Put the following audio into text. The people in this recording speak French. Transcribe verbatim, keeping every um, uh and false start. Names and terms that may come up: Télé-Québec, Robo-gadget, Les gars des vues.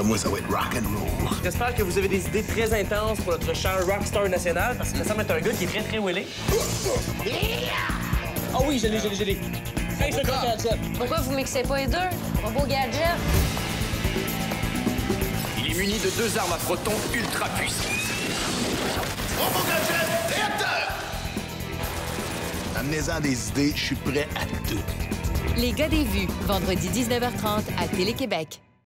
D'après moi, ça va être rock'n'roll. J'espère que vous avez des idées très intenses pour notre cher rockstar national, parce que ça semble être un gars qui est très, très wheelé. Ah oh oui, je l'ai, je l'ai, je l'ai. Hey, Robo-gadget. Pourquoi vous mixez pas les deux? Robo-gadget. Il est muni de deux armes à protons ultra puissantes. Robo-gadget, réacteur! Amenez-en des idées, je suis prêt à tout. Les gars des vues, vendredi dix-neuf heures trente à Télé-Québec.